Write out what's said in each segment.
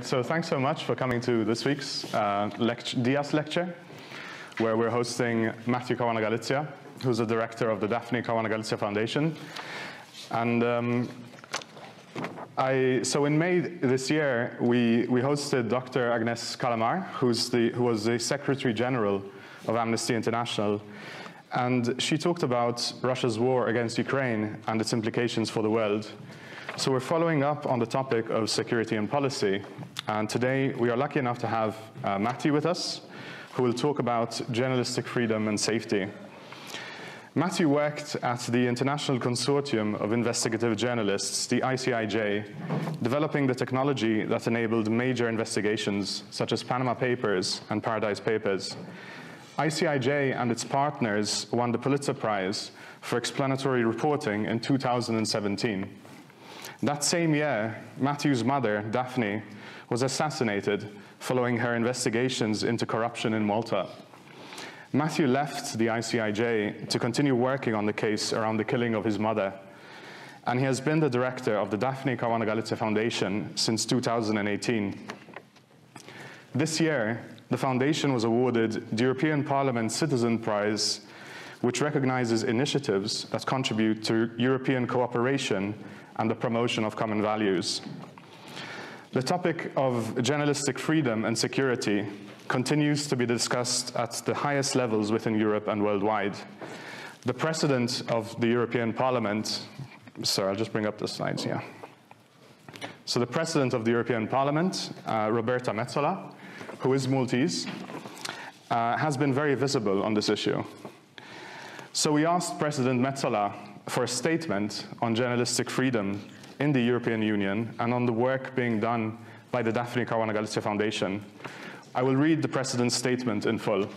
right, so thanks so much for coming to this week's Diaz Lecture, where we're hosting Matthew Caruana Galizia, who's the director of the Daphne Caruana Galizia Foundation. And so in May this year, we hosted Dr. Agnes Callamard, who was the Secretary General of Amnesty International. And she talked about Russia's war against Ukraine and its implications for the world. So we're following up on the topic of security and policy. And today we are lucky enough to have Matthew with us, who will talk about journalistic freedom and safety. Matthew worked at the International Consortium of Investigative Journalists, the ICIJ, developing the technology that enabled major investigations such as Panama Papers and Paradise Papers. ICIJ and its partners won the Pulitzer Prize for explanatory reporting in 2017. That same year, Matthew's mother, Daphne, was assassinated following her investigations into corruption in Malta. Matthew left the ICIJ to continue working on the case around the killing of his mother, and he has been the director of the Daphne Caruana Galizia Foundation since 2018. This year, the foundation was awarded the European Parliament Citizen Prize, which recognizes initiatives that contribute to European cooperation and the promotion of common values. The topic of journalistic freedom and security continues to be discussed at the highest levels within Europe and worldwide. The precedent of the European Parliament, sorry, I'll just bring up the slides here. So the precedent of the European Parliament, Roberta Metzola, who is Maltese, has been very visible on this issue. So we asked President Metzola for a statement on journalistic freedom in the European Union and on the work being done by the Daphne Caruana Galizia Foundation. I will read the President's statement in full.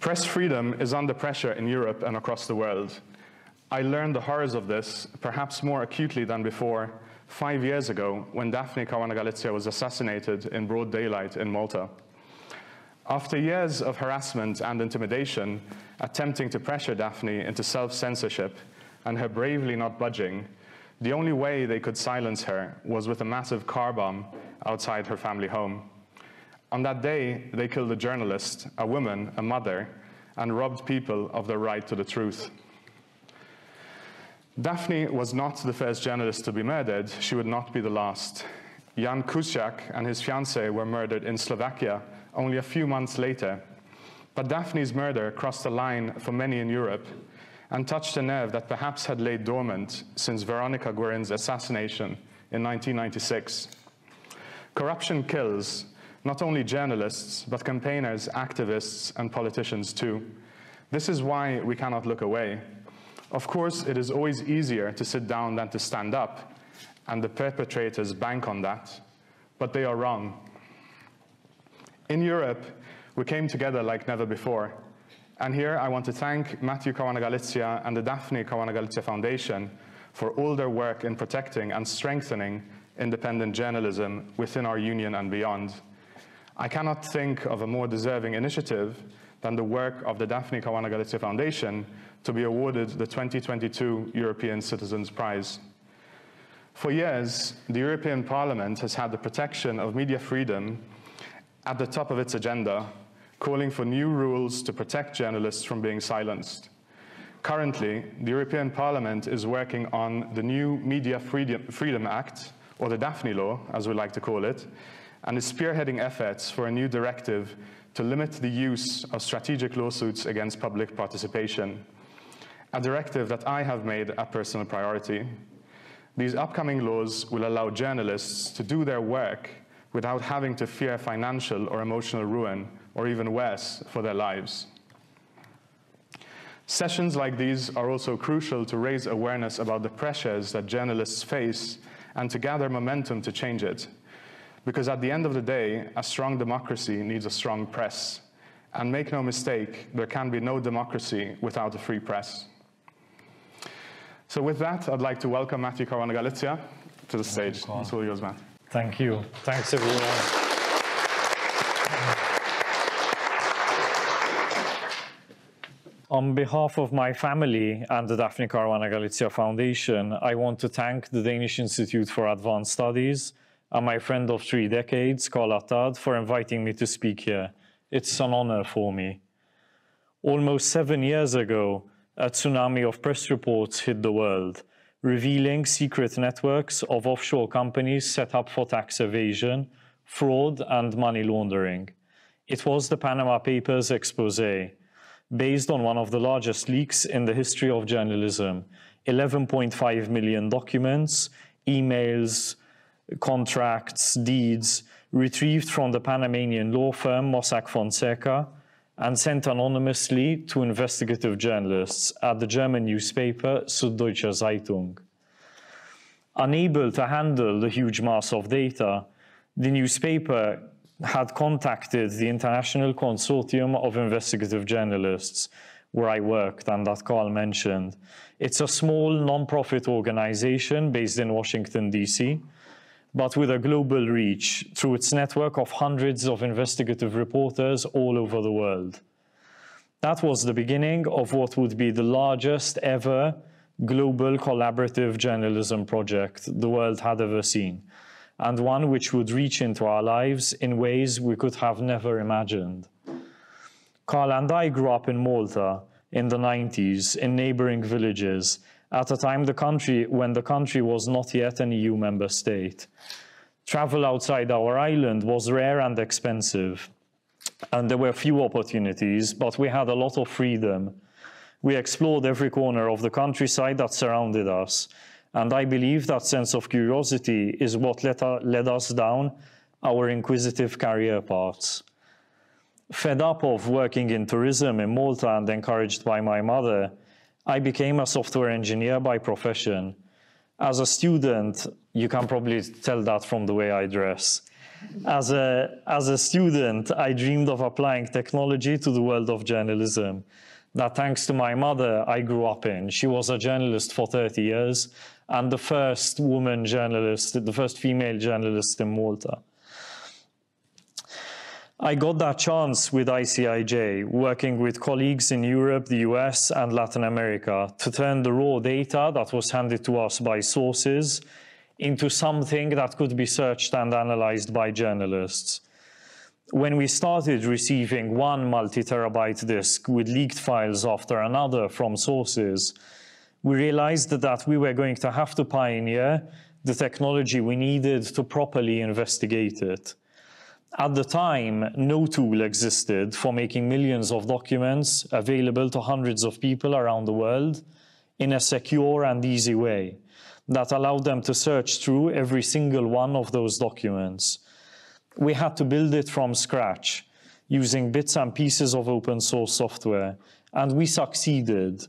Press freedom is under pressure in Europe and across the world. I learned the horrors of this, perhaps more acutely than before, 5 years ago, when Daphne Caruana Galizia was assassinated in broad daylight in Malta. After years of harassment and intimidation, attempting to pressure Daphne into self-censorship and her bravely not budging, the only way they could silence her was with a massive car bomb outside her family home. On that day, they killed a journalist, a woman, a mother, and robbed people of their right to the truth. Daphne was not the first journalist to be murdered. She would not be the last. Jan Kuciak and his fiancée were murdered in Slovakia only a few months later. But Daphne's murder crossed the line for many in Europe and touched a nerve that perhaps had laid dormant since Veronica Guerin's assassination in 1996. Corruption kills not only journalists, but campaigners, activists, and politicians too. This is why we cannot look away. Of course, it is always easier to sit down than to stand up, and the perpetrators bank on that, but they are wrong. In Europe, we came together like never before, and here I want to thank Matthew Caruana Galizia and the Daphne Caruana Galizia Foundation for all their work in protecting and strengthening independent journalism within our union and beyond. I cannot think of a more deserving initiative than the work of the Daphne Caruana Galizia Foundation to be awarded the 2022 European Citizens Prize. For years, the European Parliament has had the protection of media freedom at the top of its agenda, calling for new rules to protect journalists from being silenced. Currently, the European Parliament is working on the new Media Freedom Act, or the Daphne Law, as we like to call it, and is spearheading efforts for a new directive to limit the use of strategic lawsuits against public participation, a directive that I have made a personal priority. These upcoming laws will allow journalists to do their work without having to fear financial or emotional ruin, or even worse, for their lives. Sessions like these are also crucial to raise awareness about the pressures that journalists face and to gather momentum to change it. Because at the end of the day, a strong democracy needs a strong press. And make no mistake, there can be no democracy without a free press. So with that, I'd like to welcome Matthew Caruana Galizia to the stage. It's all yours, Matt. Thank you. Thanks, everyone. On behalf of my family and the Daphne Caruana Galizia Foundation, I want to thank the Danish Institute for Advanced Studies and my friend of 3 decades, Karl Attard, for inviting me to speak here. It's an honor for me. Almost 7 years ago, a tsunami of press reports hit the world, revealing secret networks of offshore companies set up for tax evasion, fraud, and money laundering. It was the Panama Papers exposé, based on one of the largest leaks in the history of journalism. 11.5 million documents, emails, contracts, deeds, retrieved from the Panamanian law firm Mossack Fonseca and sent anonymously to investigative journalists at the German newspaper Süddeutsche Zeitung. Unable to handle the huge mass of data, the newspaper had contacted the International Consortium of Investigative Journalists, where I worked and that Karl mentioned. It's a small non-profit organization based in Washington, D.C., but with a global reach through its network of hundreds of investigative reporters all over the world. That was the beginning of what would be the largest ever global collaborative journalism project the world had ever seen, and one which would reach into our lives in ways we could have never imagined. Karl and I grew up in Malta in the 90s, in neighboring villages, at a time when the country was not yet an EU member state. Travel outside our island was rare and expensive, and there were few opportunities, but we had a lot of freedom. We explored every corner of the countryside that surrounded us, and I believe that sense of curiosity is what led us down our inquisitive career paths. Fed up of working in tourism in Malta and encouraged by my mother, I became a software engineer by profession. As a student, you can probably tell that from the way I dress. As a student, I dreamed of applying technology to the world of journalism. That thanks to my mother, I grew up in. She was a journalist for 30 years and the first woman journalist, the first female journalist in Malta. I got that chance with ICIJ, working with colleagues in Europe, the US, and Latin America to turn the raw data that was handed to us by sources into something that could be searched and analyzed by journalists. When we started receiving one multi-terabyte disk with leaked files after another from sources, we realized that we were going to have to pioneer the technology we needed to properly investigate it. At the time, no tool existed for making millions of documents available to hundreds of people around the world in a secure and easy way that allowed them to search through every single one of those documents. We had to build it from scratch, using bits and pieces of open source software, and we succeeded.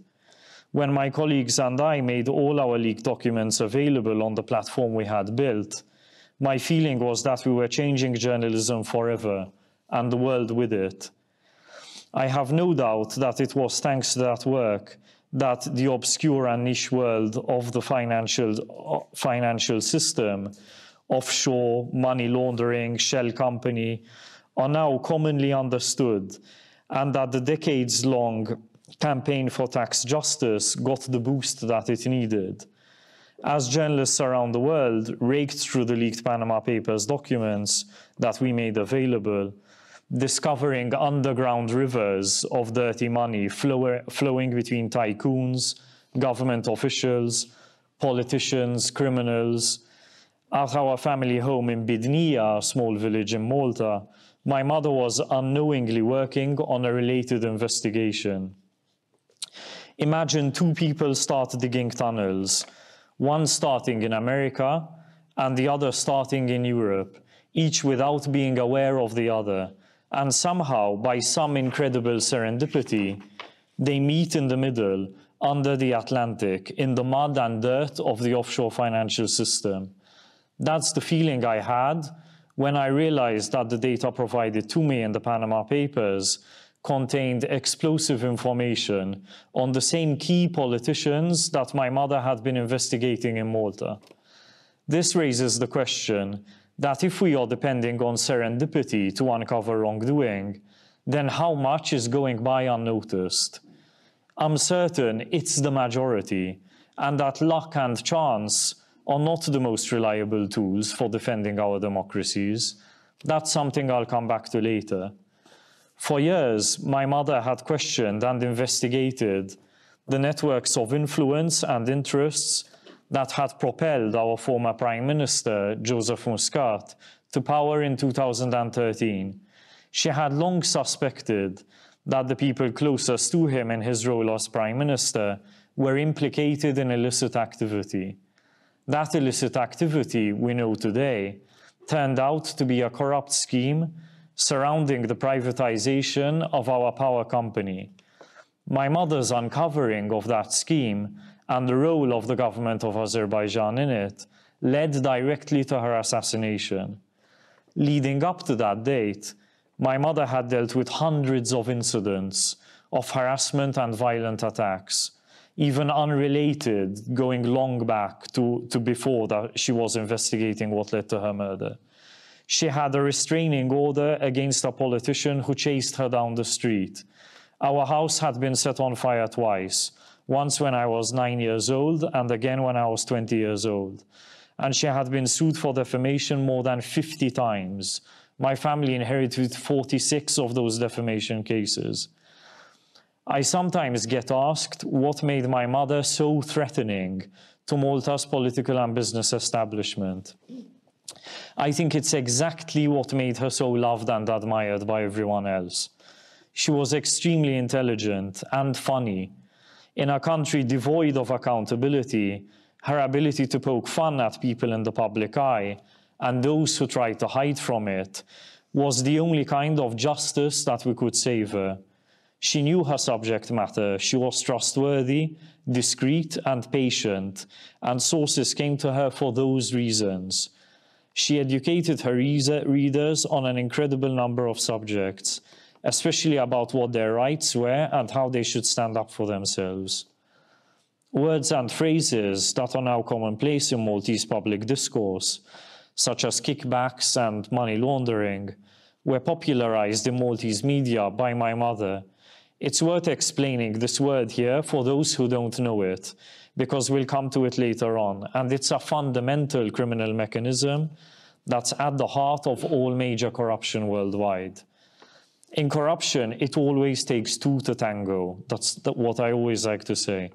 When my colleagues and I made all our leaked documents available on the platform we had built, my feeling was that we were changing journalism forever, and the world with it. I have no doubt that it was thanks to that work that the obscure and niche world of the financial system, offshore, money laundering, shell company, are now commonly understood, and that the decades-long campaign for tax justice got the boost that it needed. As journalists around the world raked through the leaked Panama Papers documents that we made available, discovering underground rivers of dirty money flowing between tycoons, government officials, politicians, criminals. At our family home in Bidnija, a small village in Malta, my mother was unknowingly working on a related investigation. Imagine two people start digging tunnels, one starting in America and the other starting in Europe, each without being aware of the other. And somehow, by some incredible serendipity, they meet in the middle, under the Atlantic, in the mud and dirt of the offshore financial system. That's the feeling I had when I realized that the data provided to me in the Panama Papers contained explosive information on the same key politicians that my mother had been investigating in Malta. This raises the question that if we are depending on serendipity to uncover wrongdoing, then how much is going by unnoticed? I'm certain it's the majority, and that luck and chance are not the most reliable tools for defending our democracies. That's something I'll come back to later. For years, my mother had questioned and investigated the networks of influence and interests that had propelled our former Prime Minister, Joseph Muscat, to power in 2013. She had long suspected that the people closest to him in his role as Prime Minister were implicated in illicit activity. That illicit activity, we know today, turned out to be a corrupt scheme surrounding the privatization of our power company. My mother's uncovering of that scheme and the role of the government of Azerbaijan in it led directly to her assassination. Leading up to that date, my mother had dealt with hundreds of incidents of harassment and violent attacks, even unrelated, going long back to before that she was investigating what led to her murder. She had a restraining order against a politician who chased her down the street. Our house had been set on fire twice, once when I was 9 years old and again when I was 20 years old. And she had been sued for defamation more than 50 times. My family inherited 46 of those defamation cases. I sometimes get asked what made my mother so threatening to Malta's political and business establishment. I think it's exactly what made her so loved and admired by everyone else. She was extremely intelligent and funny. In a country devoid of accountability, her ability to poke fun at people in the public eye and those who try to hide from it was the only kind of justice that we could savor. She knew her subject matter. She was trustworthy, discreet, and patient, and sources came to her for those reasons. She educated her readers on an incredible number of subjects, especially about what their rights were and how they should stand up for themselves. Words and phrases that are now commonplace in Maltese public discourse, such as kickbacks and money laundering, were popularized in Maltese media by my mother. It's worth explaining this word here for those who don't know it, because we'll come to it later on, and it's a fundamental criminal mechanism that's at the heart of all major corruption worldwide. In corruption, it always takes two to tango. That's what I always like to say.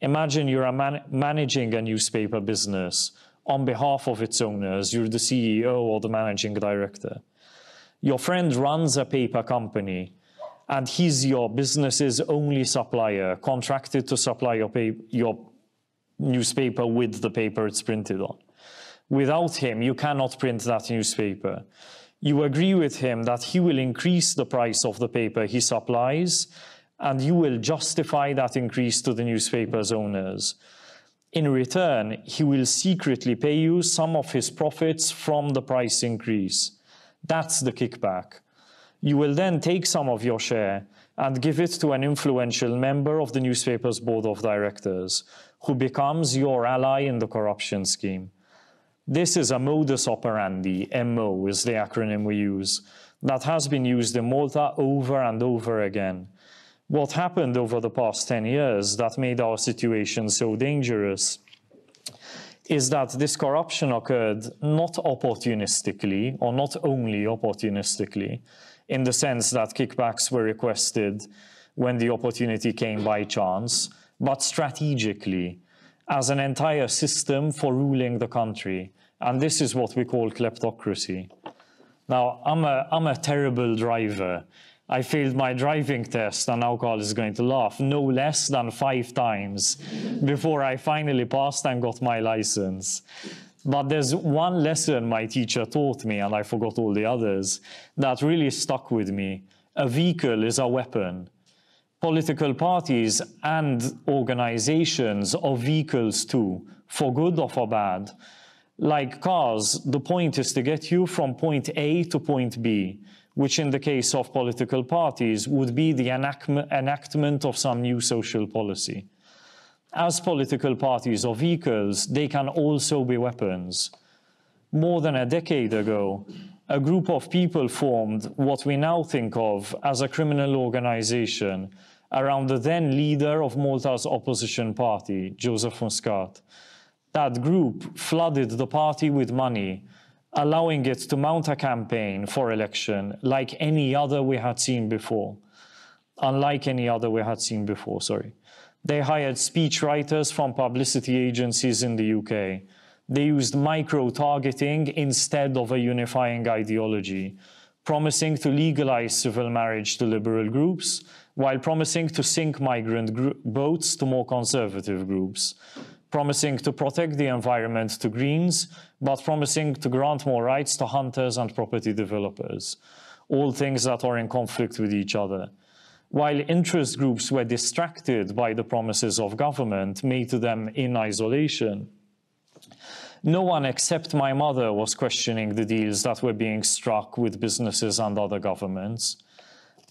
Imagine you're managing a newspaper business on behalf of its owners. You're the CEO or the managing director. Your friend runs a paper company, and he's your business's only supplier, contracted to supply your newspaper with the paper it's printed on. Without him, you cannot print that newspaper. You agree with him that he will increase the price of the paper he supplies, and you will justify that increase to the newspaper's owners. In return, he will secretly pay you some of his profits from the price increase. That's the kickback. You will then take some of your share and give it to an influential member of the newspaper's board of directors, who becomes your ally in the corruption scheme. This is a modus operandi, MO is the acronym we use, that has been used in Malta over and over again. What happened over the past 10 years that made our situation so dangerous is that this corruption occurred not opportunistically, or not only opportunistically, in the sense that kickbacks were requested when the opportunity came by chance, but strategically, as an entire system for ruling the country. And this is what we call kleptocracy. Now, I'm a terrible driver. I failed my driving test, and now Karl is going to laugh, no less than 5 times before I finally passed and got my license. But there's one lesson my teacher taught me, and I forgot all the others, that really stuck with me. A vehicle is a weapon. Political parties and organizations are vehicles too, for good or for bad. Like cars, the point is to get you from point A to point B, which in the case of political parties would be the enactment of some new social policy. As political parties or vehicles, they can also be weapons. More than a decade ago, a group of people formed what we now think of as a criminal organization, around the then leader of Malta's opposition party, Joseph Muscat. That group flooded the party with money, allowing it to mount a campaign for election like any other we had seen before. Unlike any other we had seen before, sorry. They hired speech writers from publicity agencies in the UK. They used micro-targeting instead of a unifying ideology, promising to legalize civil marriage to liberal groups, while promising to sink migrant boats to more conservative groups, promising to protect the environment to Greens, but promising to grant more rights to hunters and property developers, all things that are in conflict with each other. While interest groups were distracted by the promises of government made to them in isolation, no one except my mother was questioning the deals that were being struck with businesses and other governments.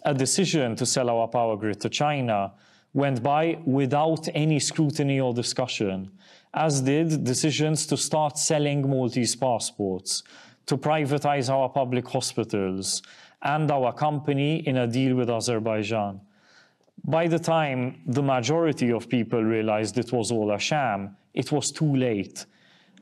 A decision to sell our power grid to China went by without any scrutiny or discussion, as did decisions to start selling Maltese passports, to privatize our public hospitals, and our company in a deal with Azerbaijan. By the time the majority of people realized it was all a sham, it was too late.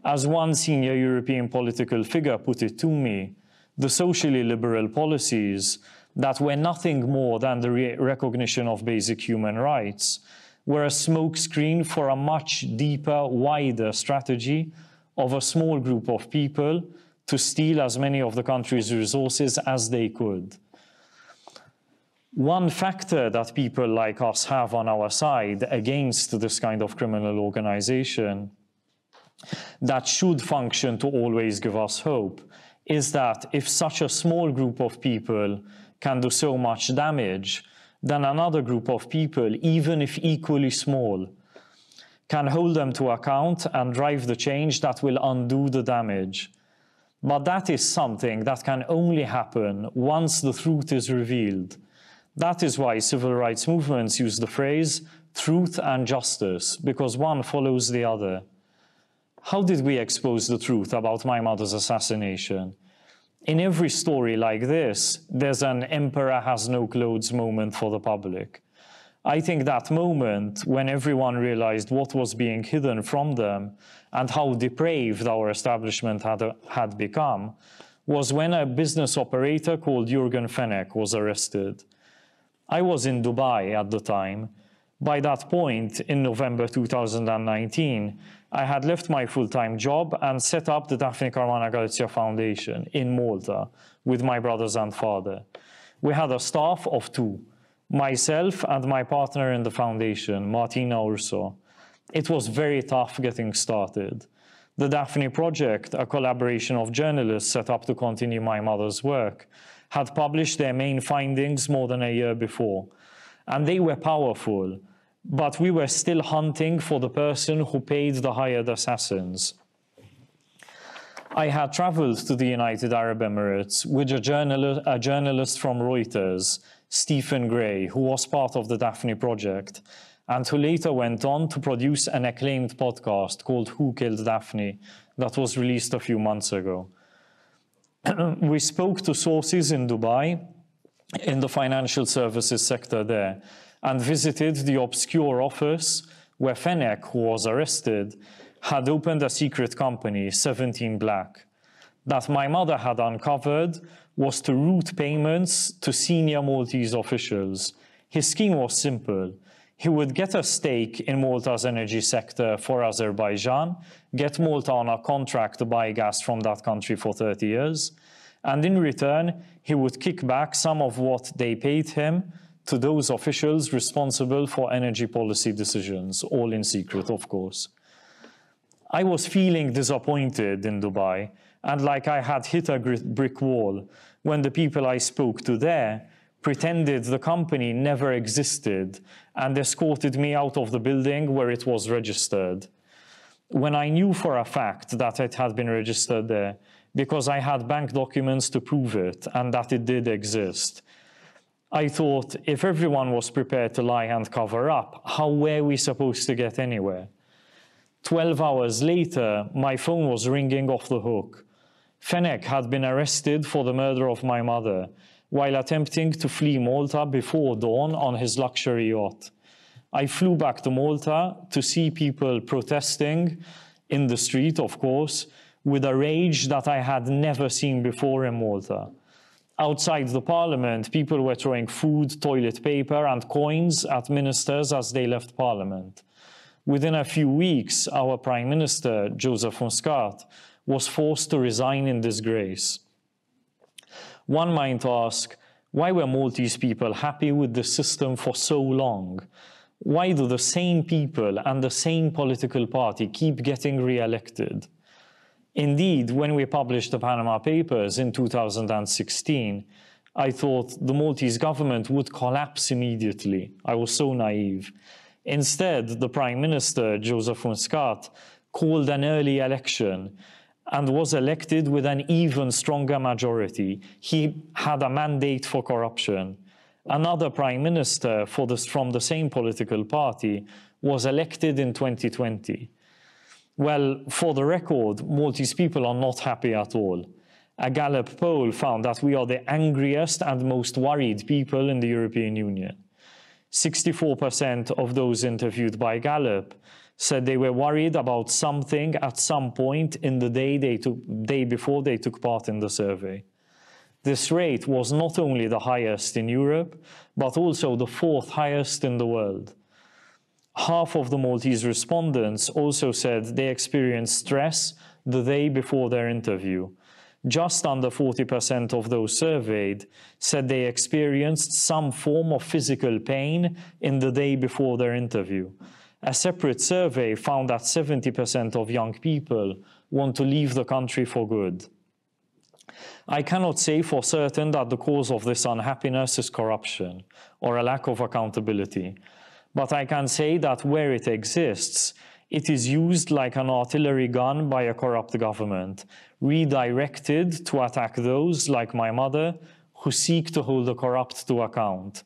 As one senior European political figure put it to me, the socially liberal policies that were nothing more than the recognition of basic human rights were a smokescreen for a much deeper, wider strategy of a small group of people to steal as many of the country's resources as they could. One factor that people like us have on our side against this kind of criminal organization that should function to always give us hope is that if such a small group of people can do so much damage, then another group of people, even if equally small, can hold them to account and drive the change that will undo the damage. But that is something that can only happen once the truth is revealed. That is why civil rights movements use the phrase truth and justice, because one follows the other. How did we expose the truth about my mother's assassination? In every story like this, there's an emperor has no clothes moment for the public. I think that moment when everyone realized what was being hidden from them and how depraved our establishment had become was when a business operator called Yorgen Fenech was arrested. I was in Dubai at the time. By that point, in November 2019, I had left my full-time job and set up the Daphne Caruana Galizia Foundation in Malta with my brothers and father. We had a staff of two, myself and my partner in the foundation, Martina Urso. It was very tough getting started. The Daphne Project, a collaboration of journalists set up to continue my mother's work, had published their main findings more than a year before, and they were powerful, but we were still hunting for the person who paid the hired assassins. I had traveled to the United Arab Emirates with a journalist from Reuters, Stephen Gray, who was part of the Daphne Project, and who later went on to produce an acclaimed podcast called Who Killed Daphne that was released a few months ago. We spoke to sources in Dubai, in the financial services sector there, and visited the obscure office where Fenech, who was arrested, had opened a secret company, 17 Black, that my mother had uncovered was to route payments to senior Maltese officials. His scheme was simple. He would get a stake in Malta's energy sector for Azerbaijan, get Malta on a contract to buy gas from that country for 30 years, and in return, he would kick back some of what they paid him to those officials responsible for energy policy decisions, all in secret, of course. I was feeling disappointed in Dubai, and like I had hit a brick wall when the people I spoke to there pretended the company never existed and escorted me out of the building where it was registered. When I knew for a fact that it had been registered there, because I had bank documents to prove it and that it did exist, I thought if everyone was prepared to lie and cover up, how were we supposed to get anywhere? 12 hours later, my phone was ringing off the hook. Fenech had been arrested for the murder of my mother, while attempting to flee Malta before dawn on his luxury yacht. I flew back to Malta to see people protesting in the street, of course, with a rage that I had never seen before in Malta. Outside the parliament, people were throwing food, toilet paper, and coins at ministers as they left parliament. Within a few weeks, our prime minister, Joseph Muscat, was forced to resign in disgrace. One might ask, why were Maltese people happy with the system for so long? Why do the same people and the same political party keep getting re-elected? Indeed, when we published the Panama Papers in 2016, I thought the Maltese government would collapse immediately. I was so naive. Instead, the Prime Minister, Joseph Muscat, called an early election and was elected with an even stronger majority. He had a mandate for corruption. Another Prime Minister from the same political party was elected in 2020. Well, for the record, Maltese people are not happy at all. A Gallup poll found that we are the angriest and most worried people in the European Union. 64% of those interviewed by Gallup said they were worried about something at some point in the day before they took part in the survey. This rate was not only the highest in Europe, but also the fourth highest in the world. Half of the Maltese respondents also said they experienced stress the day before their interview. Just under 40% of those surveyed said they experienced some form of physical pain in the day before their interview. A separate survey found that 70% of young people want to leave the country for good. I cannot say for certain that the cause of this unhappiness is corruption or a lack of accountability. But I can say that where it exists, it is used like an artillery gun by a corrupt government, redirected to attack those, like my mother, who seek to hold the corrupt to account.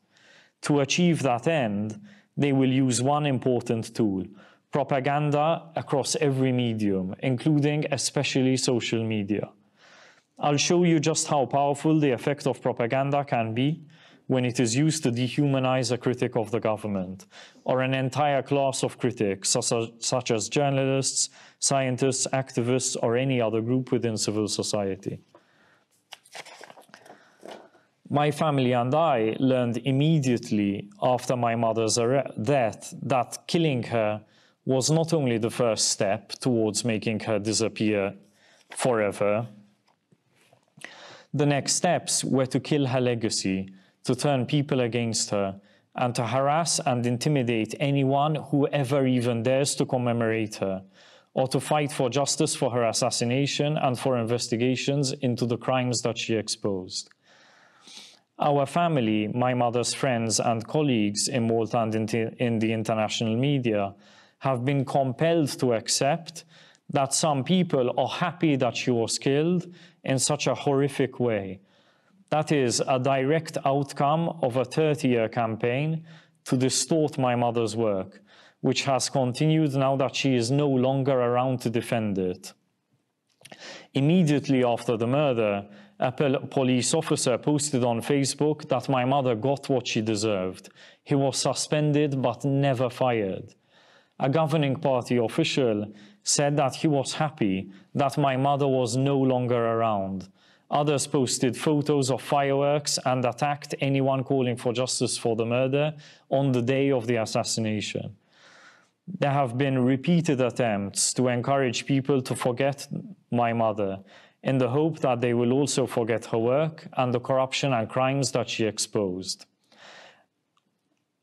To achieve that end, they will use one important tool: propaganda across every medium, including especially social media. I'll show you just how powerful the effect of propaganda can be when it is used to dehumanize a critic of the government, or an entire class of critics, such as journalists, scientists, activists, or any other group within civil society. My family and I learned immediately after my mother's death that killing her was not only the first step towards making her disappear forever. The next steps were to kill her legacy, to turn people against her, and to harass and intimidate anyone who ever even dares to commemorate her, or to fight for justice for her assassination and for investigations into the crimes that she exposed. Our family, my mother's friends and colleagues in Malta and in the international media, have been compelled to accept that some people are happy that she was killed in such a horrific way. That is a direct outcome of a 30-year campaign to distort my mother's work, which has continued now that she is no longer around to defend it. Immediately after the murder, a police officer posted on Facebook that my mother got what she deserved. He was suspended but never fired. A governing party official said that he was happy that my mother was no longer around. Others posted photos of fireworks and attacked anyone calling for justice for the murder on the day of the assassination. There have been repeated attempts to encourage people to forget my mother, in the hope that they will also forget her work and the corruption and crimes that she exposed,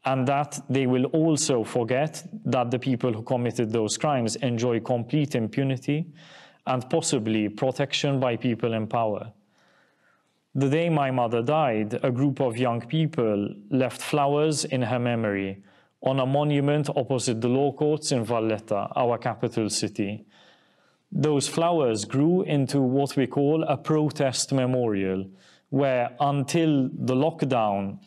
and that they will also forget that the people who committed those crimes enjoy complete impunity and possibly protection by people in power. The day my mother died, a group of young people left flowers in her memory on a monument opposite the law courts in Valletta, our capital city. Those flowers grew into what we call a protest memorial, where until the lockdown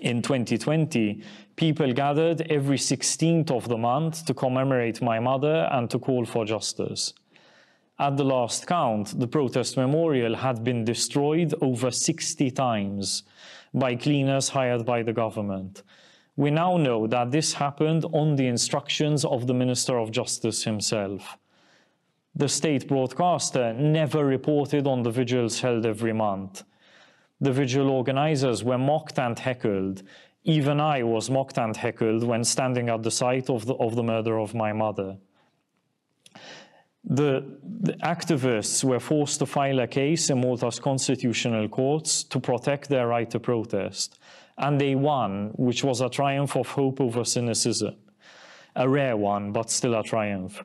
in 2020, people gathered every 16th of the month to commemorate my mother and to call for justice. At the last count, the protest memorial had been destroyed over 60 times by cleaners hired by the government. We now know that this happened on the instructions of the Minister of Justice himself. The state broadcaster never reported on the vigils held every month. The vigil organizers were mocked and heckled. Even I was mocked and heckled when standing at the site of the murder of my mother. The activists were forced to file a case in Malta's constitutional courts to protect their right to protest. And they won, which was a triumph of hope over cynicism. A rare one, but still a triumph.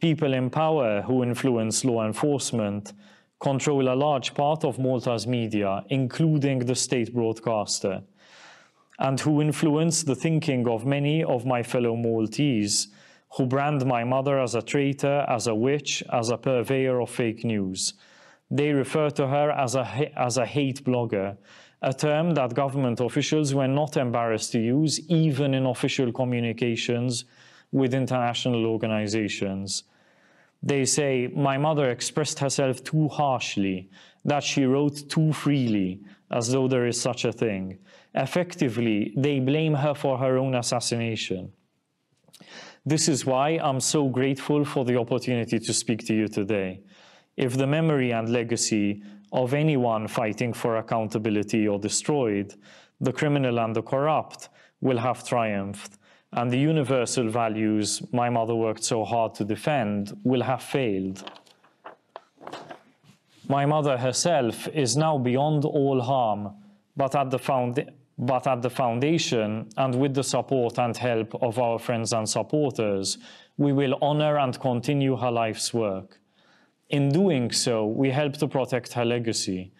People in power who influence law enforcement control a large part of Malta's media, including the state broadcaster, and who influence the thinking of many of my fellow Maltese, who brand my mother as a traitor, as a witch, as a purveyor of fake news. They refer to her as a hate blogger, a term that government officials were not embarrassed to use, even in official communications with international organizations. They say, my mother expressed herself too harshly, that she wrote too freely, as though there is such a thing. Effectively, they blame her for her own assassination. This is why I'm so grateful for the opportunity to speak to you today. If the memory and legacy of anyone fighting for accountability are destroyed, the criminal and the corrupt will have triumphed, and the universal values my mother worked so hard to defend will have failed. My mother herself is now beyond all harm, but at the foundation, and with the support and help of our friends and supporters, we will honor and continue her life's work. In doing so, we help to protect her legacy.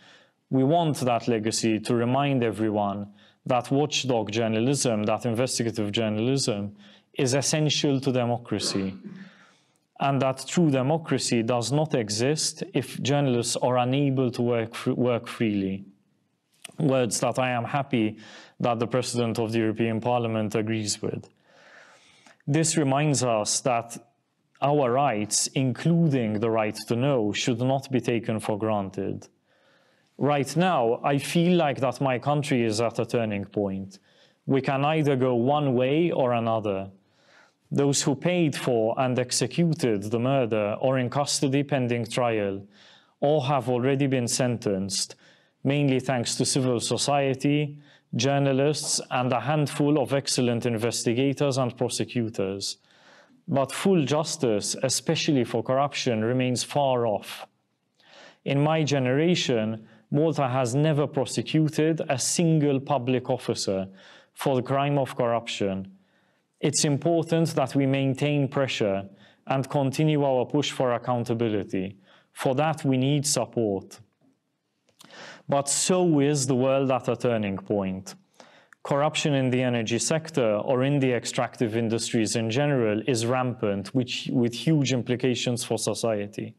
We want that legacy to remind everyone that watchdog journalism, that investigative journalism, is essential to democracy, and that true democracy does not exist if journalists are unable to work freely. Words that I am happy that the President of the European Parliament agrees with. This reminds us that our rights, including the right to know, should not be taken for granted. Right now, I feel like that my country is at a turning point. We can either go one way or another. Those who paid for and executed the murder are in custody pending trial, or have already been sentenced, mainly thanks to civil society, journalists, and a handful of excellent investigators and prosecutors. But full justice, especially for corruption, remains far off. In my generation, Malta has never prosecuted a single public officer for the crime of corruption. It's important that we maintain pressure and continue our push for accountability. For that, we need support. But so is the world at a turning point. Corruption in the energy sector, or in the extractive industries in general, is rampant, with huge implications for society.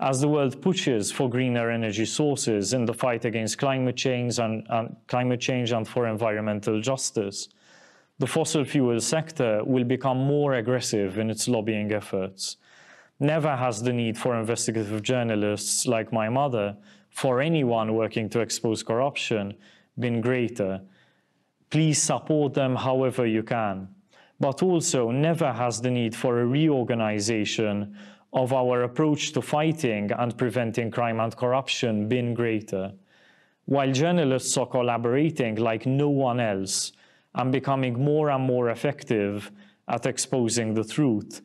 As the world pushes for greener energy sources in the fight against climate change and for environmental justice, the fossil fuel sector will become more aggressive in its lobbying efforts. Never has the need for investigative journalists like my mother, for anyone working to expose corruption, been greater. Please support them however you can. But also, never has the need for a reorganization of our approach to fighting and preventing crime and corruption been greater. While journalists are collaborating like no one else and becoming more and more effective at exposing the truth,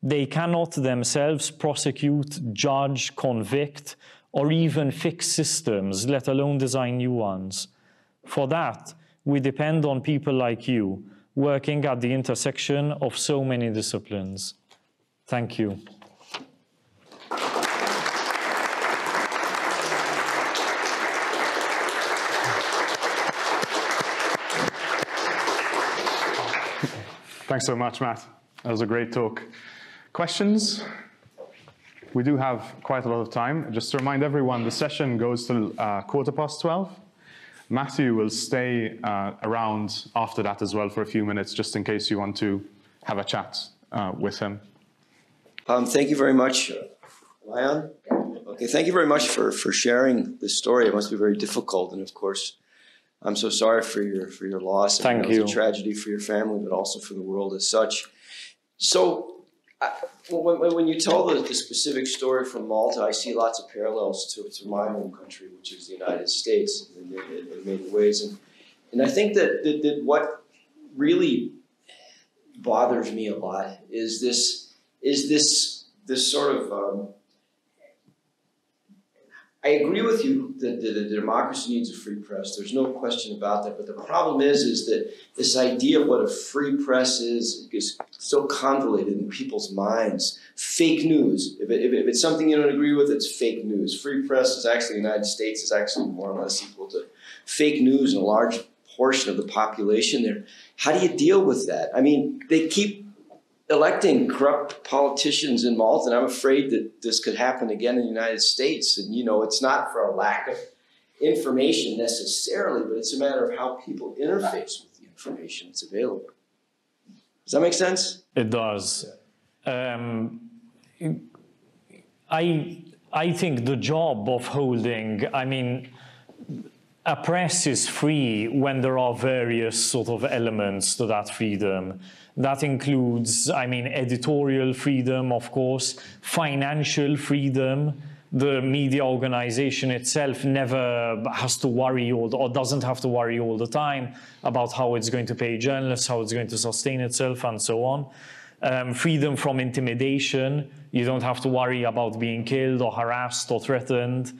they cannot themselves prosecute, judge, convict, or even fix systems, let alone design new ones. For that, we depend on people like you, working at the intersection of so many disciplines. Thank you. Thanks so much, Matt. That was a great talk. Questions? We do have quite a lot of time. Just to remind everyone, the session goes till 12:15. Matthew will stay around after that as well for a few minutes, just in case you want to have a chat with him. Thank you very much. Lion? Okay, thank you very much for sharing this story. It must be very difficult, and of course, I'm so sorry for your loss. Thank you. It was a tragedy for your family, but also for the world as such. So, when you tell the specific story from Malta, I see lots of parallels to my home country, which is the United States, in many ways. And I think that what really bothers me a lot is this sort of. I agree with you that the democracy needs a free press. There's no question about that. But the problem is that this idea of what a free press is so convoluted in people's minds. Fake news. If it's something you don't agree with, it's fake news. Free press is actually, the United States is actually more or less equal to fake news in a large portion of the population there. How do you deal with that? I mean, they keep electing corrupt politicians in Malta, and I'm afraid that this could happen again in the United States. And, you know, it's not for a lack of information necessarily, but it's a matter of how people interface with the information that's available. Does that make sense? It does. Yeah. I think the job of holding, I mean, a press is free when there are various sort of elements to that freedom. That includes, I mean, editorial freedom, of course, financial freedom. The media organization itself never has to worry or doesn't have to worry all the time about how it's going to pay journalists, how it's going to sustain itself, and so on. Freedom from intimidation. You don't have to worry about being killed or harassed or threatened.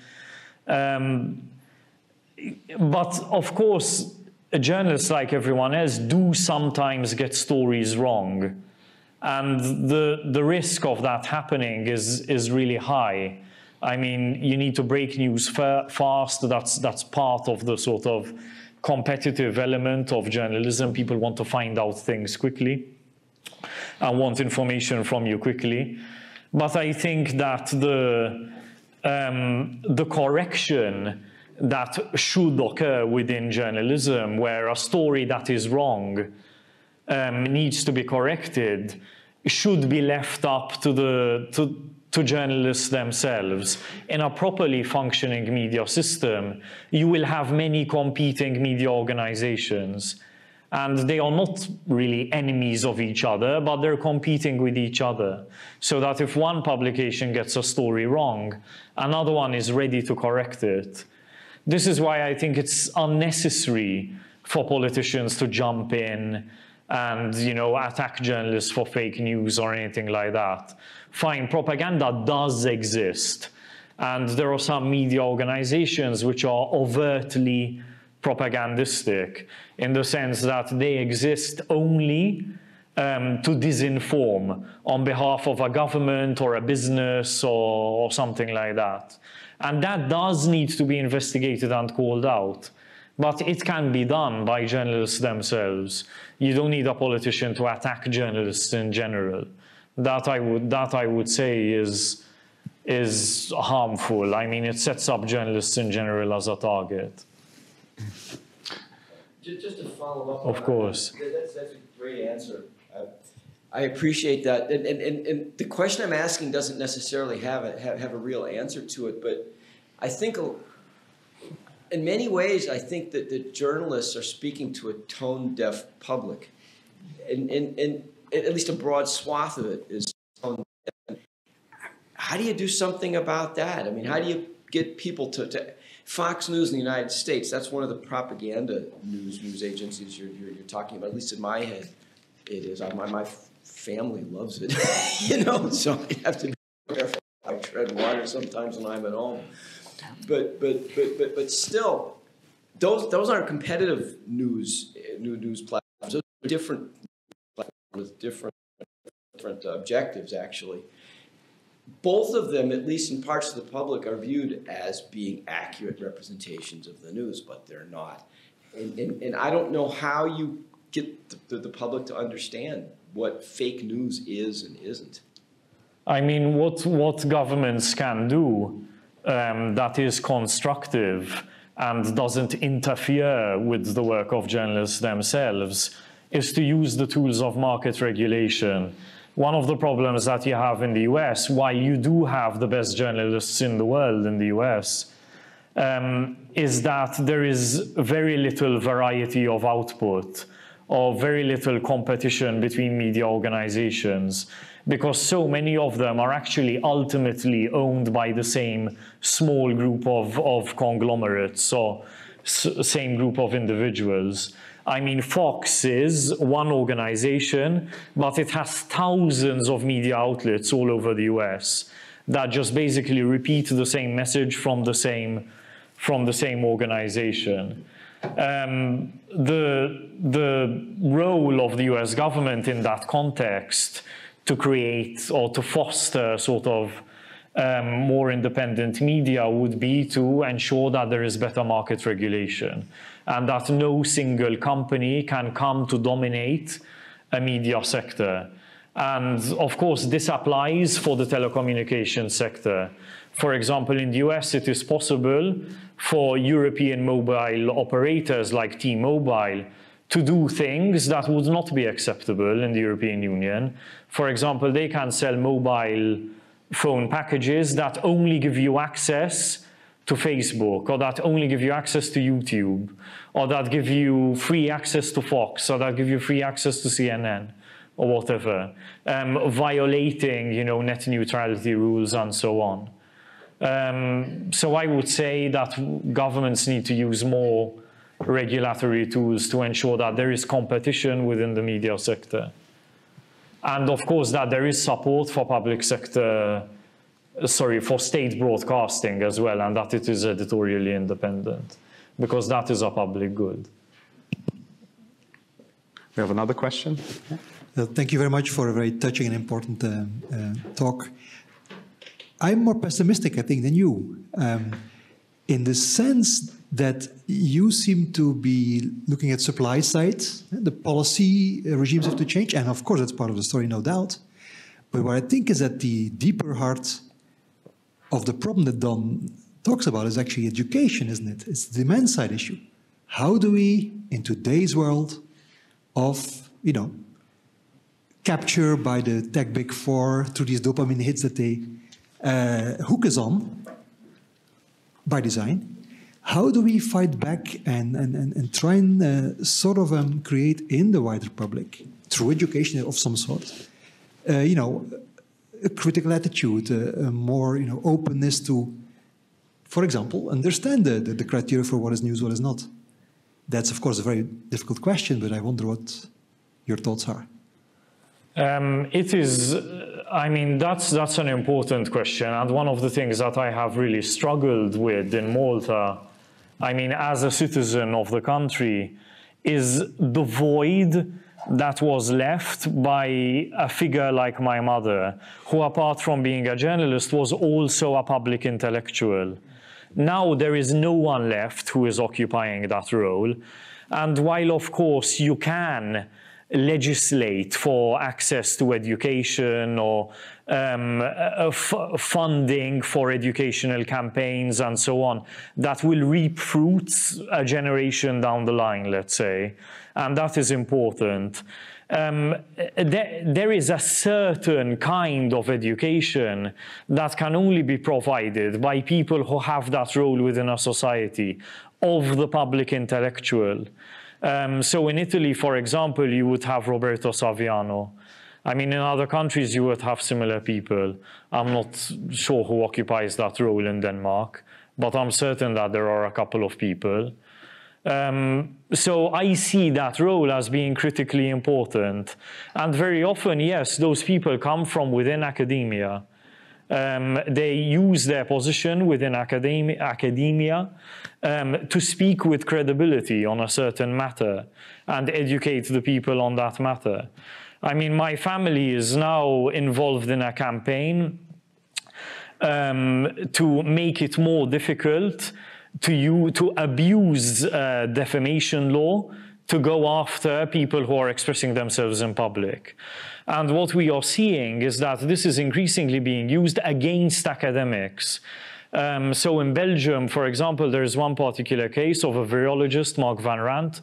But of course, journalists, like everyone else, do sometimes get stories wrong. And the risk of that happening is really high. I mean, you need to break news fast. That's part of the sort of competitive element of journalism. People want to find out things quickly and want information from you quickly. But I think that the correction that should occur within journalism, where a story that is wrong needs to be corrected, should be left up to journalists themselves. In a properly functioning media system, you will have many competing media organizations, and they are not really enemies of each other, but they're competing with each other. So that if one publication gets a story wrong, another one is ready to correct it. This is why I think it's unnecessary for politicians to jump in and, you know, attack journalists for fake news or anything like that. Fine, propaganda does exist. And there are some media organizations which are overtly propagandistic in the sense that they exist only to disinform on behalf of a government or a business or something like that. And that does need to be investigated and called out. But it can be done by journalists themselves. You don't need a politician to attack journalists in general. That I would say is harmful. I mean, it sets up journalists in general as a target. Just to follow up on that. Of course. That's a great answer. I appreciate that, and the question I'm asking doesn't necessarily have a real answer to it, but I think in many ways I think that the journalists are speaking to a tone-deaf public, and at least a broad swath of it is tone-deaf. How do you do something about that? I mean, how do you get people to Fox News in the United States, that's one of the propaganda news agencies you're talking about, at least in my head it is. My family loves it, you know, so I have to be careful. I tread water sometimes when I'm at home. But still, those aren't competitive news platforms. Those are different platforms with different objectives, actually. Both of them, at least in parts of the public, are viewed as being accurate representations of the news, but they're not. And I don't know how you get the public to understand what fake news is and isn't. I mean, what governments can do that is constructive and doesn't interfere with the work of journalists themselves is to use the tools of market regulation. one of the problems that you have in the US, while you do have the best journalists in the world in the US, is that there is very little variety of output or very little competition between media organizations, because so many of them are actually ultimately owned by the same small group of conglomerates or same group of individuals. I mean, Fox is one organization, but it has thousands of media outlets all over the US that just basically repeat the same message from the same organization. The role of the US government in that context to create or to foster sort of more independent media would be to ensure that there is better market regulation and that no single company can come to dominate a media sector. And of course, this applies for the telecommunications sector. For example, in the US, it is possible for European mobile operators like T-Mobile to do things that would not be acceptable in the European Union. For example, they can sell mobile phone packages that only give you access to Facebook, or that only give you access to YouTube, or that give you free access to Fox, or that give you free access to CNN, or whatever, violating, you know, net neutrality rules and so on. So I would say that governments need to use more regulatory tools to ensure that there is competition within the media sector. And of course that there is support for public sector, for state broadcasting as well, and that it is editorially independent, because that is a public good. We have another question. Thank you very much for a very touching and important talk. I'm more pessimistic, I think, than you, in the sense that you seem to be looking at supply side. The policy regimes have to change, and of course that's part of the story, no doubt. But what I think is that the deeper heart of the problem that Don talks about is actually education, isn't it? It's the demand side issue. How do we, in today's world of, you know, capture by the tech big four through these dopamine hits that they hook us on by design, how do we fight back and try and create in the wider public, through education of some sort, you know, a critical attitude, a more, you know, openness to, for example, understand the criteria for what is news, what is not? That's, of course, a very difficult question, but I wonder what your thoughts are. It is, I mean, that's an important question, and one of the things that I have really struggled with in Malta, I mean, as a citizen of the country, is the void that was left by a figure like my mother, who, apart from being a journalist, was also a public intellectual. Now there is no one left who is occupying that role, and while, of course, you can legislate for access to education or funding for educational campaigns and so on, that will reap fruits a generation down the line, let's say. And that is important. There is a certain kind of education that can only be provided by people who have that role within a society, of the public intellectual. So in Italy, for example, you would have Roberto Saviano. I mean, in other countries, you would have similar people. I'm not sure who occupies that role in Denmark, but I'm certain that there are a couple of people. So I see that role as being critically important. And very often, yes, those people come from within academia. They use their position within academia to speak with credibility on a certain matter and educate the people on that matter. I mean, my family is now involved in a campaign to make it more difficult to abuse defamation law, to go after people who are expressing themselves in public. And what we are seeing is that this is increasingly being used against academics. So in Belgium, for example, there is one particular case of a virologist, Marc Van Rant,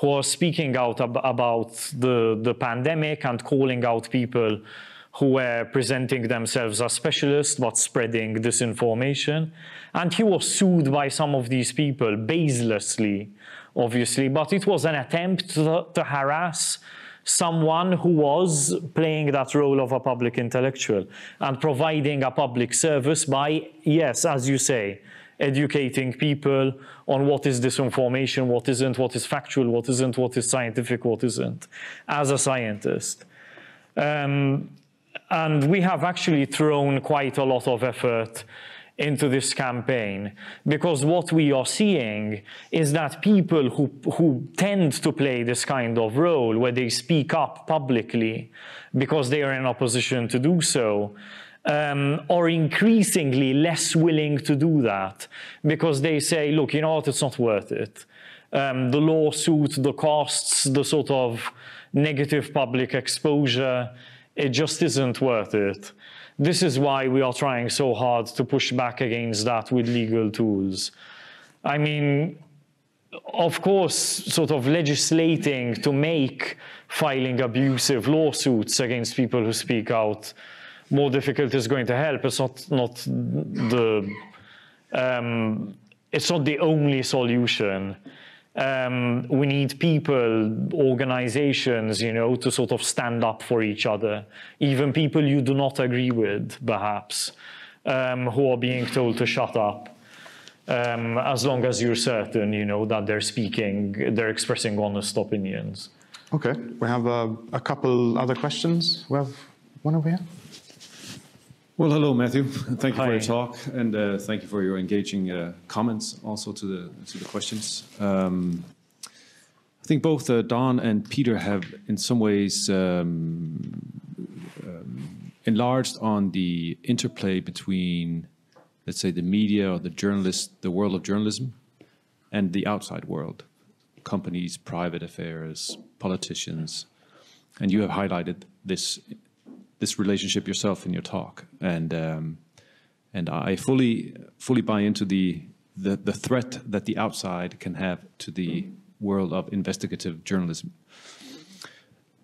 who was speaking out about the pandemic and calling out people who were presenting themselves as specialists but spreading disinformation. And he was sued by some of these people, baselessly, obviously, but it was an attempt to harass someone who was playing that role of a public intellectual and providing a public service by, yes, as you say, educating people on what is disinformation, what isn't, what is factual, what isn't, what is scientific, what isn't, as a scientist. And we have actually thrown quite a lot of effort into this campaign, because what we are seeing is that people who tend to play this kind of role, where they speak up publicly because they are in a position to do so, are increasingly less willing to do that, because they say, look, you know what, it's not worth it. The lawsuit, the costs, the sort of negative public exposure, it just isn't worth it. This is why we are trying so hard to push back against that with legal tools. I mean, of course, sort of legislating to make filing abusive lawsuits against people who speak out more difficult is going to help. It's not the only solution. We need people, organizations, you know, to sort of stand up for each other, even people you do not agree with, perhaps, who are being told to shut up, as long as you're certain, you know, that they're speaking, they're expressing honest opinions. Okay, we have a couple other questions. We have one over here. Well, hello, Matthew. Thank you for your talk, and thank you for your engaging comments also to the questions. I think both Don and Peter have, in some ways, enlarged on the interplay between, let's say, the media or the journalist, the world of journalism, and the outside world, companies, private affairs, politicians, and you have highlighted this relationship yourself in your talk, and I fully buy into the threat that the outside can have to the world of investigative journalism.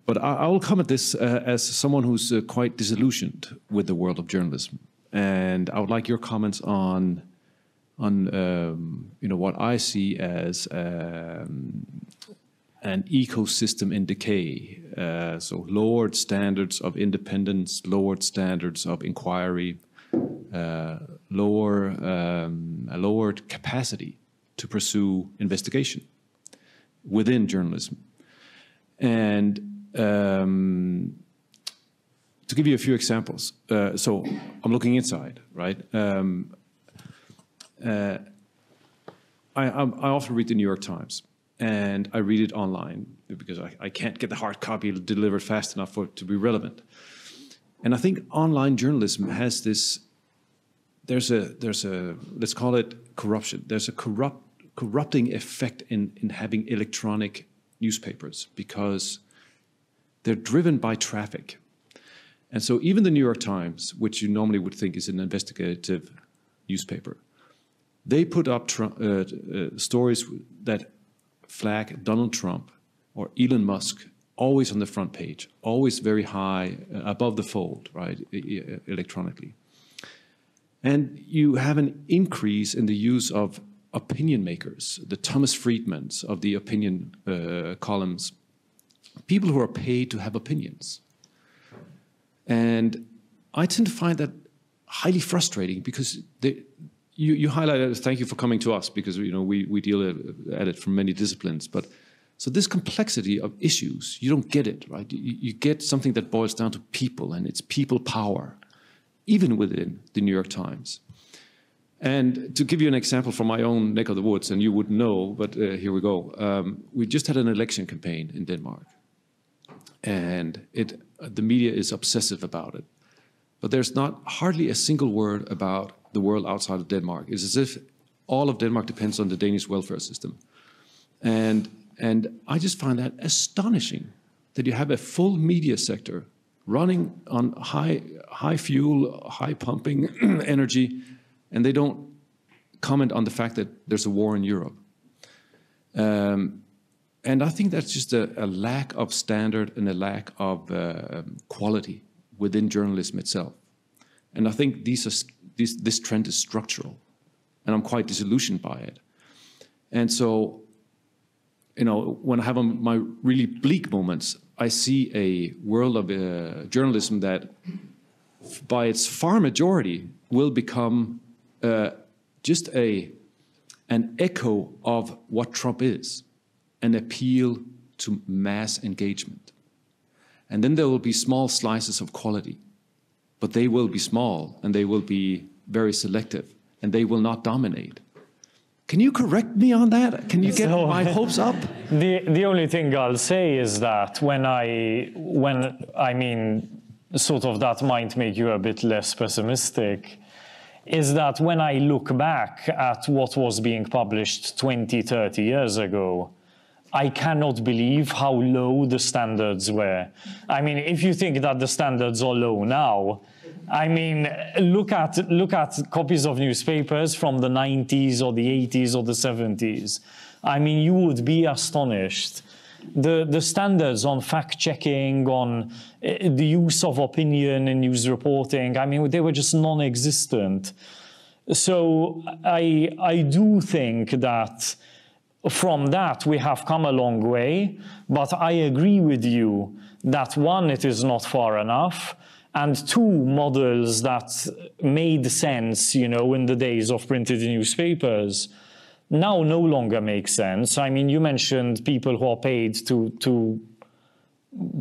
But I will come at this as someone who's quite disillusioned with the world of journalism, and I would like your comments on you know, what I see as an ecosystem in decay, so lowered standards of independence, lowered standards of inquiry, a lowered capacity to pursue investigation within journalism. And to give you a few examples, so I'm looking inside, right? I often read the New York Times. And I read it online because I can't get the hard copy delivered fast enough for it to be relevant. And I think online journalism has this, there's a, let's call it corruption. There's a corrupting effect in having electronic newspapers, because they're driven by traffic. And so even the New York Times, which you normally would think is an investigative newspaper, they put up stories that flag Donald Trump or Elon Musk, always on the front page, always very high, above the fold, right, electronically. And you have an increase in the use of opinion makers, the Thomas Friedmans of the opinion columns, people who are paid to have opinions. And I tend to find that highly frustrating, because you highlighted, thank you for coming to us, because you know we deal at it from many disciplines. But so this complexity of issues, you don't get it, right? You get something that boils down to people, and it's people power, even within the New York Times. And to give you an example from my own neck of the woods, and you would know, but here we go. We just had an election campaign in Denmark, and the media is obsessive about it. But there's not hardly a single word about the world outside of Denmark. It's as if all of Denmark depends on the Danish welfare system. And I just find that astonishing, that you have a full media sector running on high fuel, high pumping energy, and they don't comment on the fact that there's a war in Europe. And I think that's just a lack of standard and a lack of quality within journalism itself. And I think this trend is structural, and I'm quite disillusioned by it. And so, you know, when I have my really bleak moments, I see a world of journalism that, by its far majority, will become just an echo of what Trump is, an appeal to mass engagement. And then there will be small slices of quality, but they will be small and they will be very selective and they will not dominate. Can you correct me on that? Can you get my hopes up? The only thing I'll say is that that might make you a bit less pessimistic, is that when I look back at what was being published 20, 30 years ago, I cannot believe how low the standards were. I mean, if you think that the standards are low now, I mean, look at copies of newspapers from the 90s or the 80s or the 70s. I mean, you would be astonished. The standards on fact-checking, on the use of opinion in news reporting, I mean, they were just non-existent. So I do think that from that, we have come a long way, but I agree with you that one, it is not far enough, and two, models that made sense, you know, in the days of printed newspapers, now no longer make sense. I mean, you mentioned people who are paid to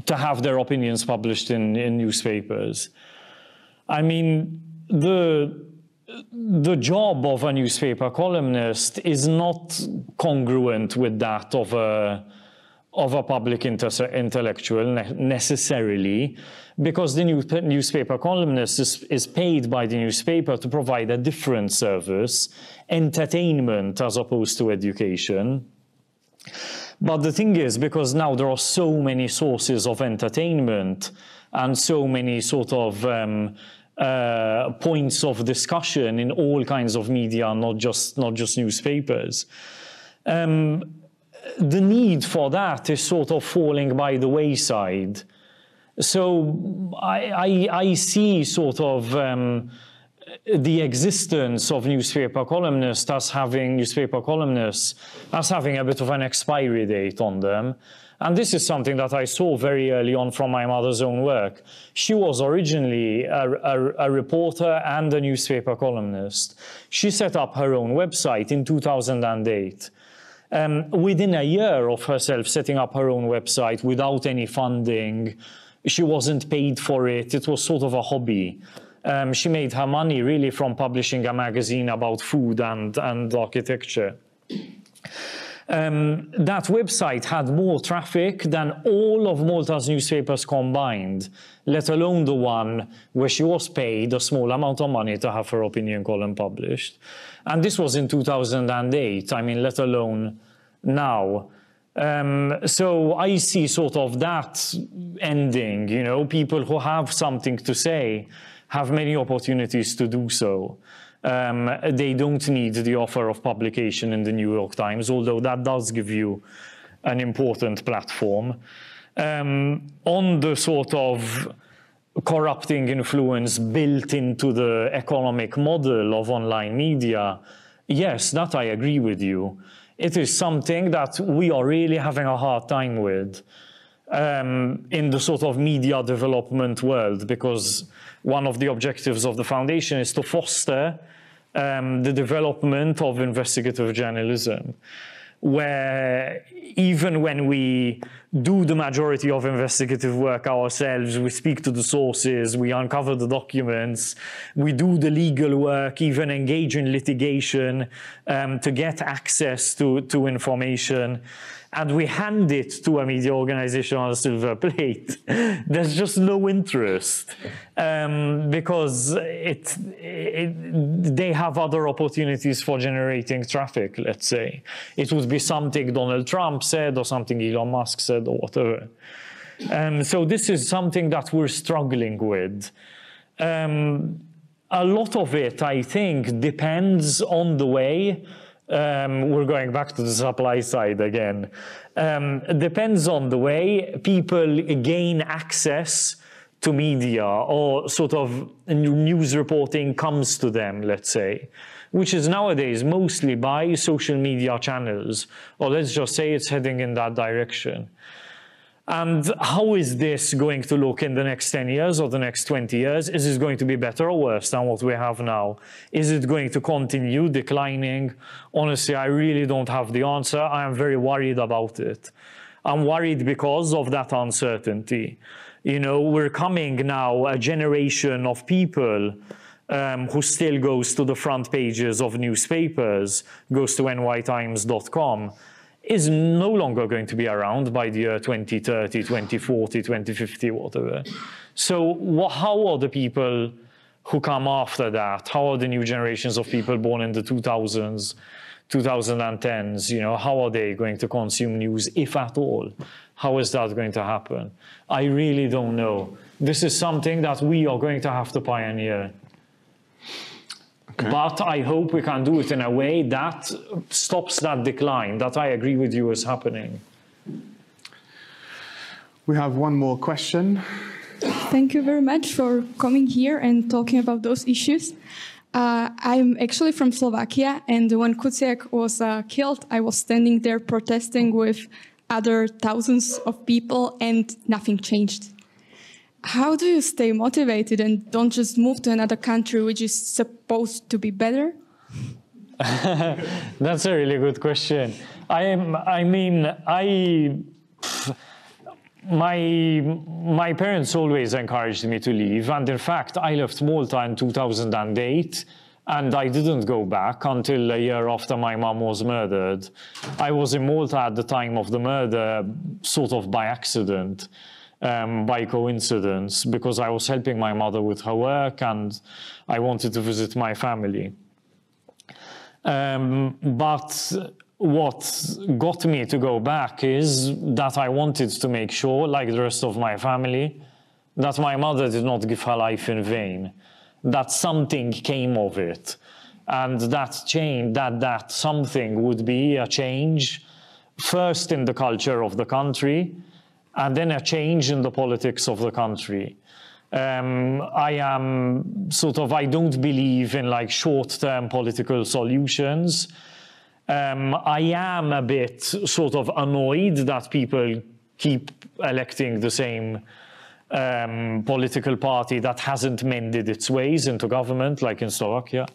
have their opinions published in newspapers. I mean, the job of a newspaper columnist is not congruent with that of a public intellectual necessarily, because the newspaper columnist is paid by the newspaper to provide a different service, entertainment as opposed to education. But the thing is, because now there are so many sources of entertainment and so many sort of points of discussion in all kinds of media, not just newspapers. The need for that is sort of falling by the wayside. So I see sort of the existence of newspaper columnists as having a bit of an expiry date on them. And this is something that I saw very early on from my mother's own work. She was originally a reporter and a newspaper columnist. She set up her own website in 2008. Within a year of herself setting up her own website without any funding, she wasn't paid for it. It was sort of a hobby. She made her money really from publishing a magazine about food and architecture. That website had more traffic than all of Malta's newspapers combined, let alone the one where she was paid a small amount of money to have her opinion column published. And this was in 2008, I mean, let alone now. So I see sort of that ending, you know, people who have something to say have many opportunities to do so. They don't need the offer of publication in the New York Times, although that does give you an important platform. On the sort of corrupting influence built into the economic model of online media, yes, that I agree with you. It is something that we are really having a hard time with in the sort of media development world, because one of the objectives of the foundation is to foster the development of investigative journalism, where even when we do the majority of investigative work ourselves, we speak to the sources, we uncover the documents, we do the legal work, even engage in litigation to get access to information, and we hand it to a media organization on a silver plate, there's just no interest because they have other opportunities for generating traffic, let's say. It would be something Donald Trump said or something Elon Musk said or whatever. So this is something that we're struggling with. A lot of it, I think, depends on the way we're going back to the supply side again. Depends on the way people gain access to media, or sort of news reporting comes to them, let's say, which is nowadays mostly by social media channels, or let's just say it's heading in that direction. And how is this going to look in the next 10 years or the next 20 years? Is this going to be better or worse than what we have now? Is it going to continue declining? Honestly, I really don't have the answer. I am very worried about it. I'm worried because of that uncertainty. You know, we're coming now a generation of people who still goes to the front pages of newspapers, goes to nytimes.com, is no longer going to be around by the year 2030, 2040, 2050, whatever. So how are the people who come after that? How are the new generations of people born in the 2000s, 2010s, you know, how are they going to consume news, if at all? How is that going to happen? I really don't know. This is something that we are going to have to pioneer. Okay. But I hope we can do it in a way that stops that decline, that I agree with you is happening. We have one more question. Thank you very much for coming here and talking about those issues. I'm actually from Slovakia, and when Kuciak was killed, I was standing there protesting with other thousands of people, and nothing changed. How do you stay motivated and don't just move to another country which is supposed to be better? That's a really good question. My parents always encouraged me to leave, and in fact I left Malta in 2008 and I didn't go back until a year after my mum was murdered. I was in Malta at the time of the murder sort of by accident, by coincidence, because I was helping my mother with her work and I wanted to visit my family. But what got me to go back is that I wanted to make sure, like the rest of my family, that my mother did not give her life in vain, that something came of it, and that change, that something would be a change first in the culture of the country and then a change in the politics of the country. I don't believe in like short-term political solutions. I am a bit sort of annoyed that people keep electing the same political party that hasn't mended its ways into government, like in Slovakia.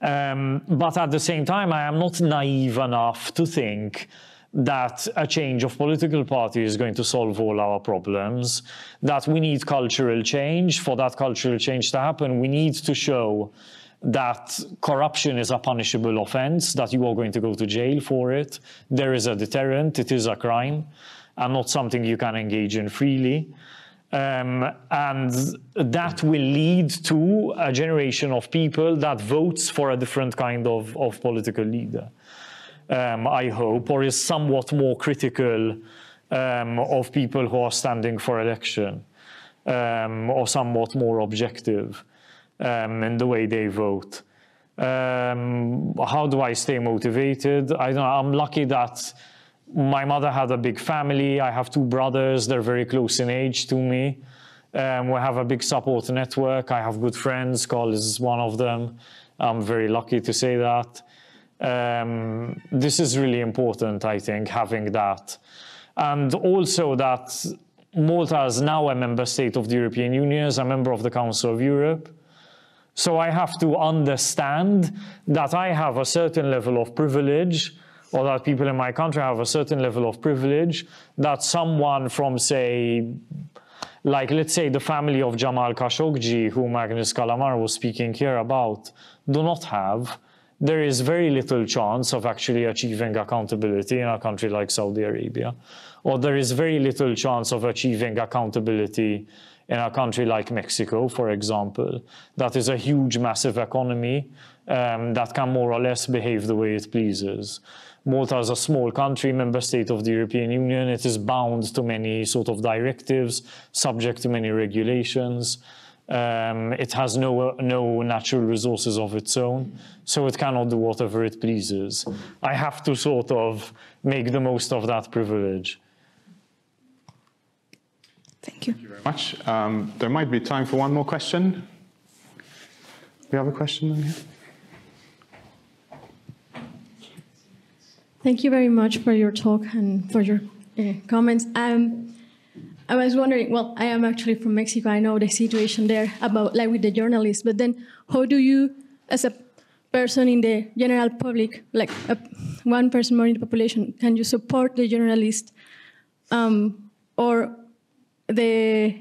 But at the same time, I am not naive enough to think that a change of political party is going to solve all our problems, that we need cultural change. For that cultural change to happen, we need to show that corruption is a punishable offense, that you are going to go to jail for it. There is a deterrent, it is a crime, and not something you can engage in freely. And that will lead to a generation of people that votes for a different kind of political leader, I hope, or is somewhat more critical of people who are standing for election, or somewhat more objective in the way they vote. How do I stay motivated? I don't know. I'm lucky that my mother had a big family. I have two brothers. They're very close in age to me. We have a big support network. I have good friends. Karl is one of them. I'm very lucky to say that. This is really important, I think, having that. And also that Malta is now a member state of the European Union, is a member of the Council of Europe. So I have to understand that I have a certain level of privilege, or that people in my country have a certain level of privilege, that someone from, say, like, let's say the family of Jamal Khashoggi, whom Agnes Callamard was speaking here about, do not have. There is very little chance of actually achieving accountability in a country like Saudi Arabia, or there is very little chance of achieving accountability in a country like Mexico, for example, that is a huge, massive economy that can more or less behave the way it pleases. Malta is a small country, member state of the European Union. It is bound to many sort of directives, subject to many regulations. It has no natural resources of its own, so it cannot do whatever it pleases. I have to sort of make the most of that privilege. Thank you. Thank you very much. There might be time for one more question. We have a question in here. Thank you very much for your talk and for your comments. I was wondering, well, I am actually from Mexico. I know the situation there about, like, with the journalists, but then how do you, as a person in the general public, like one person more in the population, can you support the journalist or the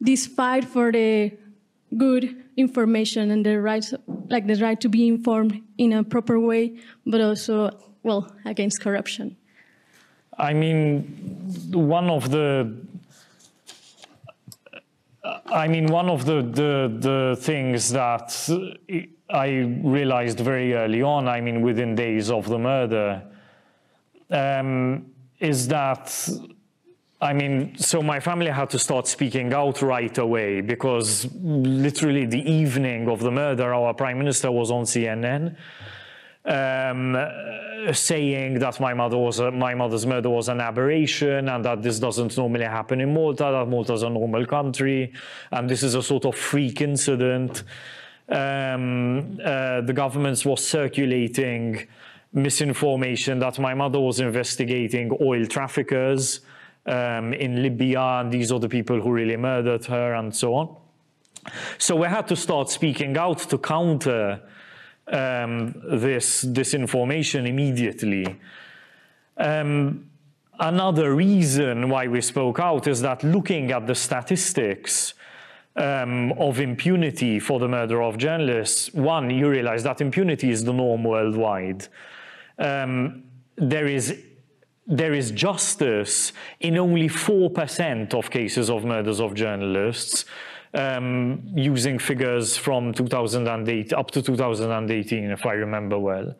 this fight for the good information and the rights, like the right to be informed in a proper way, but also, well, against corruption? I mean, one of the things that I realized very early on, I mean, within days of the murder, is that, I mean, so my family had to start speaking out right away, because literally the evening of the murder, our prime minister was on CNN saying that my mother's murder was an aberration, and that this doesn't normally happen in Malta, that Malta's a normal country, and this is a sort of freak incident. The government was circulating misinformation that my mother was investigating oil traffickers in Libya, and these are the people who really murdered her, and so on. So we had to start speaking out to counter this disinformation immediately. Another reason why we spoke out is that looking at the statistics of impunity for the murder of journalists, one, you realize that impunity is the norm worldwide. There is justice in only 4% of cases of murders of journalists, using figures from 2008 up to 2018, if I remember well.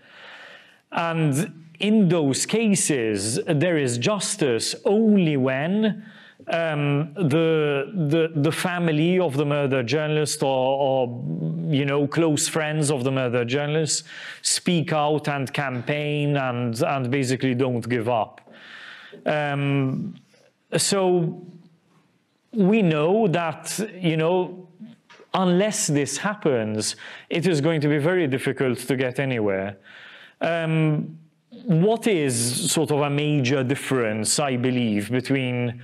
And in those cases, there is justice only when the family of the murdered journalist, or you know, close friends of the murdered journalist, speak out and campaign and basically don't give up. So we know that, you know, unless this happens, it is going to be very difficult to get anywhere. What is sort of a major difference, I believe, between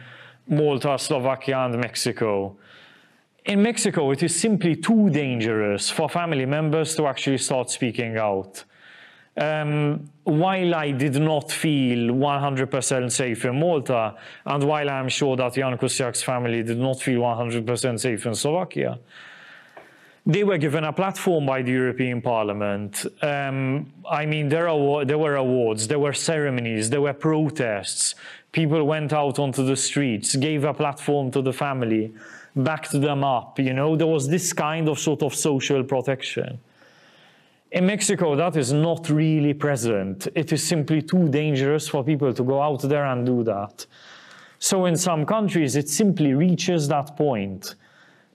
Malta, Slovakia, and Mexico? In Mexico, it is simply too dangerous for family members to actually start speaking out. While I did not feel 100% safe in Malta, and while I'm sure that Jan Kuciak's family did not feel 100% safe in Slovakia, they were given a platform by the European Parliament. I mean, there were awards, there were ceremonies, there were protests. People went out onto the streets, gave a platform to the family, backed them up, you know. There was this kind of sort of social protection. In Mexico, that is not really present. It is simply too dangerous for people to go out there and do that. So in some countries, it simply reaches that point.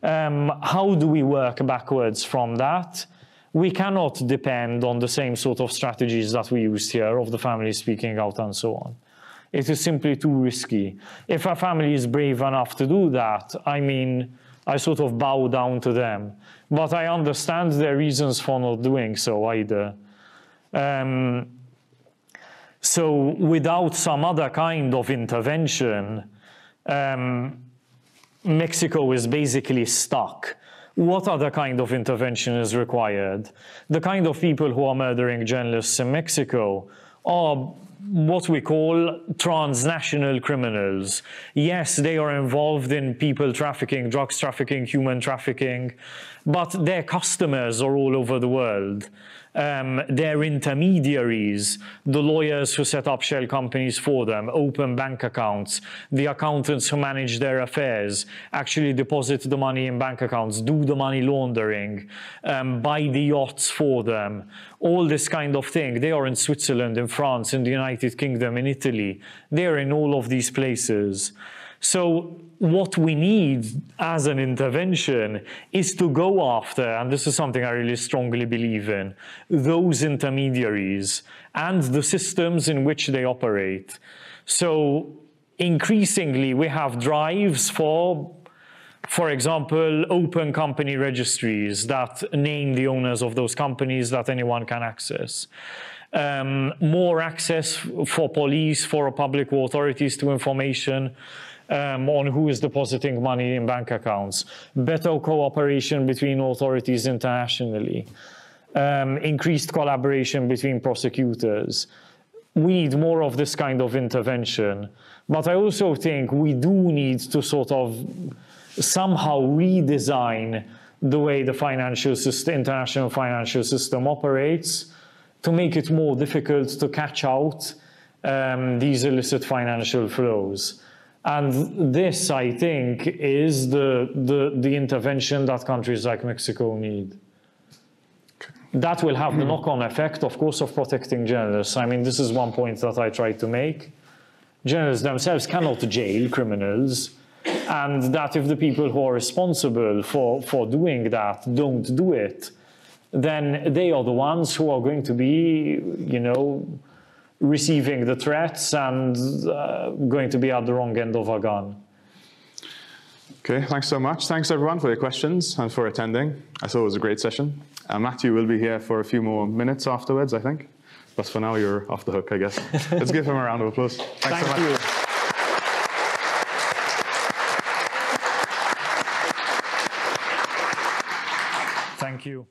How do we work backwards from that? We cannot depend on the same sort of strategies that we used here, of the family speaking out and so on. It is simply too risky. If a family is brave enough to do that, I mean, I sort of bow down to them. But I understand their reasons for not doing so either. So without some other kind of intervention, Mexico is basically stuck. What other kind of intervention is required? The kind of people who are murdering journalists in Mexico are what we call transnational criminals. Yes, they are involved in people trafficking, drugs trafficking, human trafficking, but their customers are all over the world. Their intermediaries, the lawyers who set up shell companies for them, open bank accounts, the accountants who manage their affairs, actually deposit the money in bank accounts, do the money laundering, buy the yachts for them, all this kind of thing. They are in Switzerland, in France, in the United Kingdom, in Italy. They are in all of these places. So what we need as an intervention is to go after, and this is something I really strongly believe in, those intermediaries and the systems in which they operate. So increasingly we have drives for example, open company registries that name the owners of those companies that anyone can access. More access for police, for public authorities to information on who is depositing money in bank accounts. Better cooperation between authorities internationally. Increased collaboration between prosecutors. We need more of this kind of intervention. But I also think we do need to sort of somehow redesign the way the financial system, international financial system operates to make it more difficult to catch out these illicit financial flows. And this, I think, is the intervention that countries like Mexico need. That will have the knock-on effect, of course, of protecting journalists. I mean, this is one point that I tried to make. Journalists themselves cannot jail criminals, and that if the people who are responsible for doing that don't do it, then they are the ones who are going to be, you know, receiving the threats and going to be at the wrong end of a gun. Okay, thanks so much. Thanks everyone for your questions and for attending. I thought it was a great session. Matthew will be here for a few more minutes afterwards, I think. But for now, you're off the hook, I guess. Let's give him a round of applause. Thanks so much. You. Thank you.